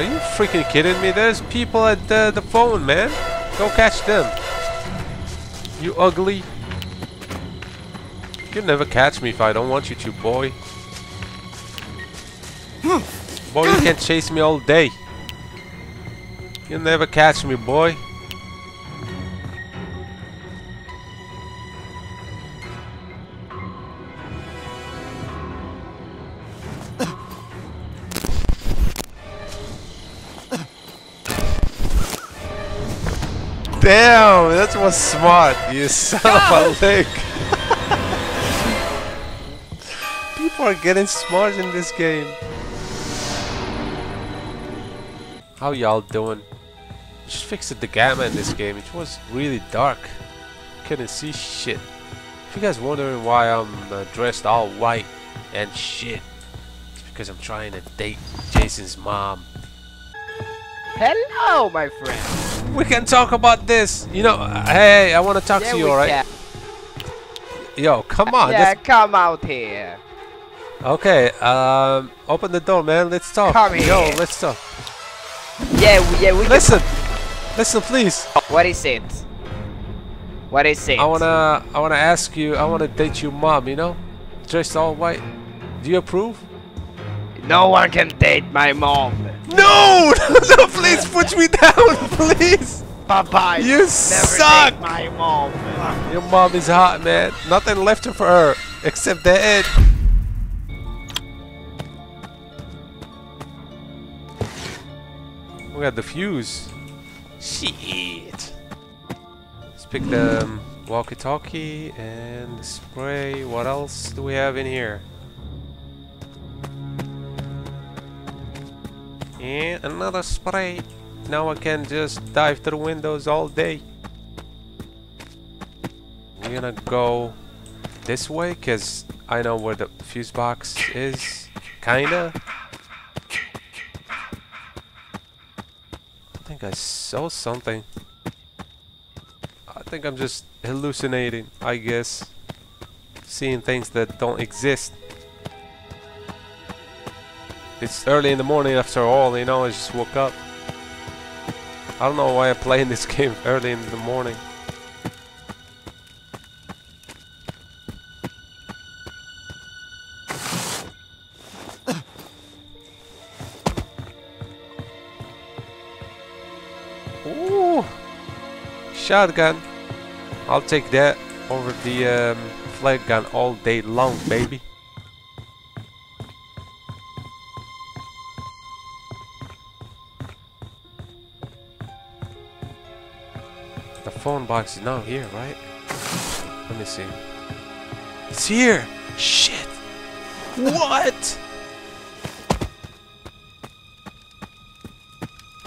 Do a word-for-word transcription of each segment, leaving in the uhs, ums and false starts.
Are you freaking kidding me? There's people at the, the phone, man. Go catch them. You ugly. You'll never catch me if I don't want you to, boy. Boy, you can chase me all day. You'll never catch me, boy. Damn, that was smart, you son of a lick. People are getting smart in this game. How y'all doing? Just fixed the gamma in this game. It was really dark. Couldn't see shit. If you guys wondering why I'm uh, dressed all white and shit, it's because I'm trying to date Jason's mom. Hello, my friend. We can talk about this, you know. Hey, I want to talk yeah, to you, alright? Yo, come on. Yeah, come out here. Okay, um, open the door, man. Let's talk. Come here. Yo, let's talk. Yeah, yeah, we. Listen, can... listen, please. What is it? What is it? I wanna, I wanna ask you. I wanna date your mom, you know, dressed all white. Do you approve? No one can date my mom. No! No, please put me down, please! Bye-bye. You never suck! Date my mom. Your mom is hot, man. Nothing left for her except the head. We got the fuse. Shit. Let's pick the um, walkie-talkie and the spray. What else do we have in here? And another spray. Now I can just dive through windows all day. We're gonna go this way because I know where the fuse box is. Kinda. I think I saw something. I think I'm just hallucinating, I guess. Seeing things that don't exist. It's early in the morning after all, you know, I just woke up. I don't know why I'm playing this game early in the morning. Ooh! Shotgun! I'll take that over the um, flag gun all day long, baby. Phone box is now here, right? Let me see. It's here! Shit! What?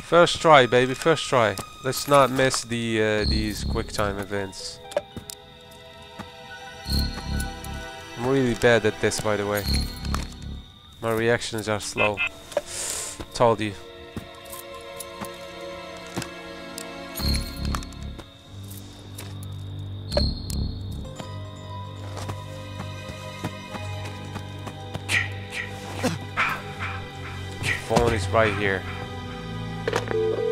First try, baby. First try. Let's not miss the uh, these quick time events. I'm really bad at this, by the way. My reactions are slow. Told you. Right here.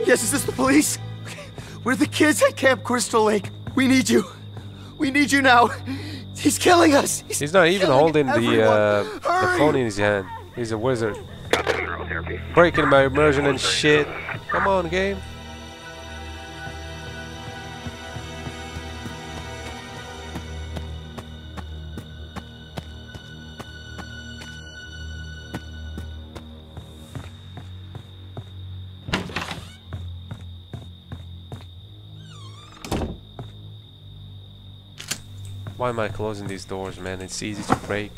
Yes, is this the police? We're the kids at Camp Crystal Lake. We need you. We need you now. He's killing us. He's, He's not even holding everyone. the uh, the phone in his hand. He's a wizard. Breaking my immersion and shit. Come on, game. Why am I closing these doors, man? It's easy to break.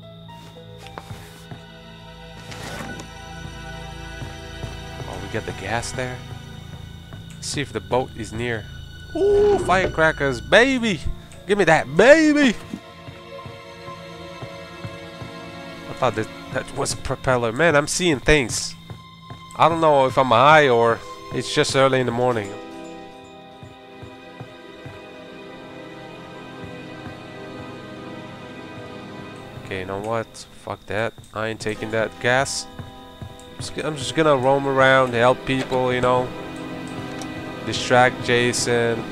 Oh, we got the gas there. Let's see if the boat is near. Ooh, firecrackers, baby! Give me that, baby! I thought that, that was a propeller. Man, I'm seeing things. I don't know if I'm high or it's just early in the morning. Okay, you know what? Fuck that. I ain't taking that gas. I'm just gonna roam around, help people, you know, distract Jason.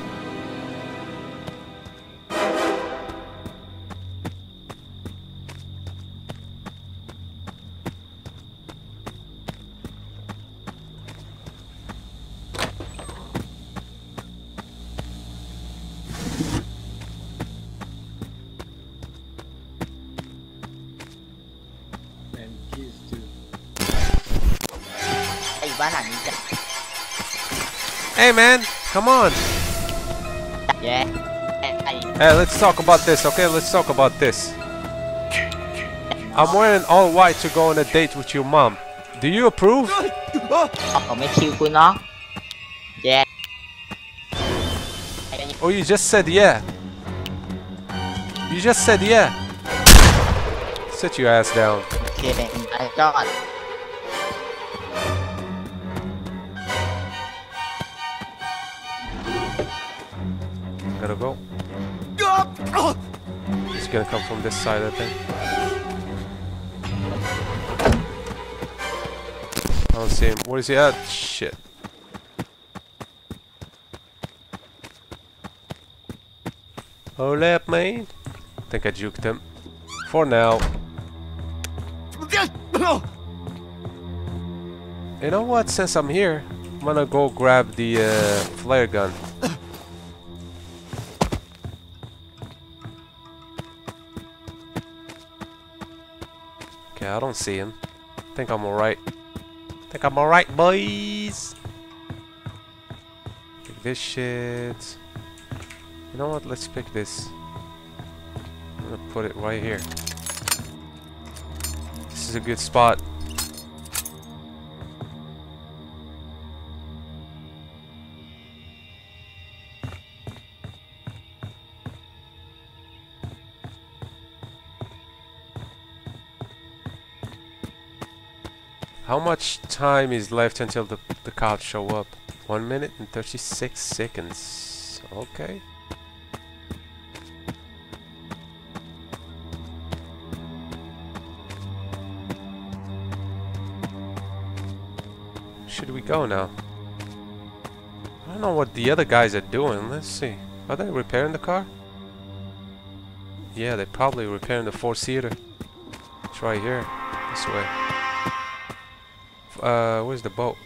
Hey man, come on. Yeah. Hey, let's talk about this, okay? Let's talk about this. I'm wearing all white to go on a date with your mom. Do you approve? Yeah. Oh, you just said yeah. You just said yeah. Sit your ass down. I got it. Gotta go. He's gonna come from this side, I think. I don't see him. Where is he at? Shit. Hold up, man. I think I juked him. For now. You know what? Since I'm here, I'm gonna go grab the uh, flare gun. I don't see him. I think I'm alright. I think I'm alright, boys. Pick this shit. You know what? Let's pick this. I'm gonna put it right here. This is a good spot. How much time is left until the, the cops show up? one minute and thirty-six seconds. Okay. Should we go now? I don't know what the other guys are doing. Let's see. Are they repairing the car? Yeah, they're probably repairing the four-seater. It's right here. This way. Uh, where's the boat?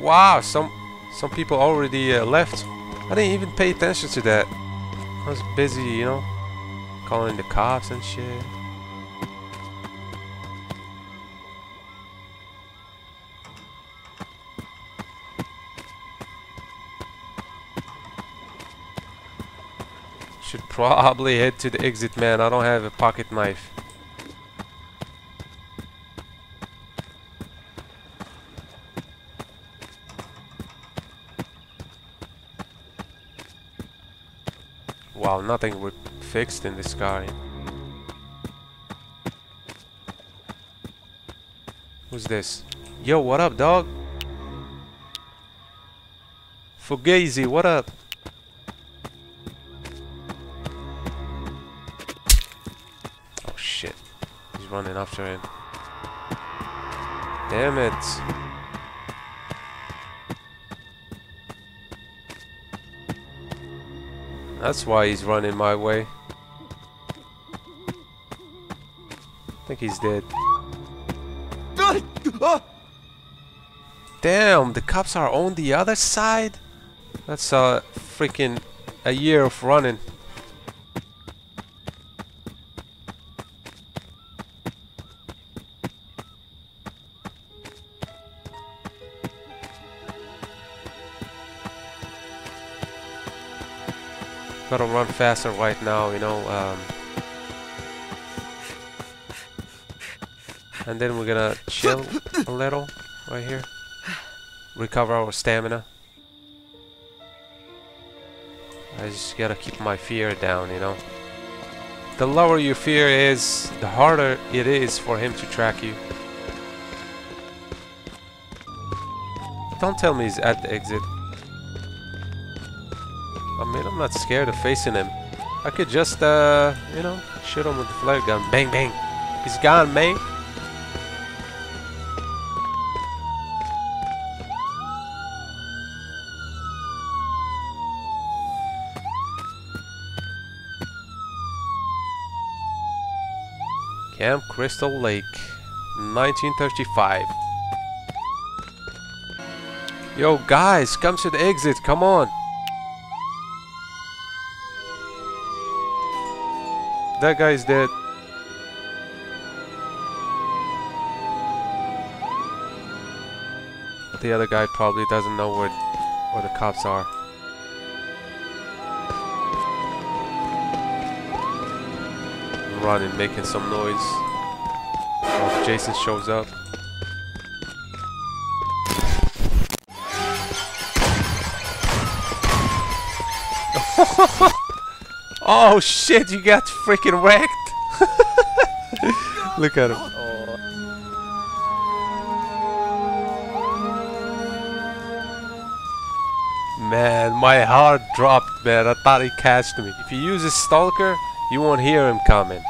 Wow, some some people already uh, left. I didn't even pay attention to that. I was busy, you know, calling the cops and shit. Should probably head to the exit, man. I don't have a pocket knife. Wow, nothing was fixed in this car. Who's this? Yo, what up, dog? Fugazi, what up? Oh shit, he's running after him. Damn it. That's why he's running my way. I think he's dead. Damn, the cops are on the other side? That's a freaking a year of running. Gotta run faster right now, you know, um, and then we're gonna chill a little right here, recover our stamina. I just gotta keep my fear down, you know. The lower your fear is, the harder it is for him to track you. Don't tell me he's at the exit. I mean, I'm not scared of facing him. I could just, uh, you know, shoot him with the flare gun. Bang, bang. He's gone, man. Camp Crystal Lake, nineteen thirty-five. Yo, guys, come to the exit, come on. That guy's dead. The other guy probably doesn't know where, where the cops are. Running, making some noise. Well, if Jason shows up. Oh shit, you got freaking wrecked! Look at him. Oh. Man, my heart dropped, man. I thought he catched me. If you use a stalker, you won't hear him coming.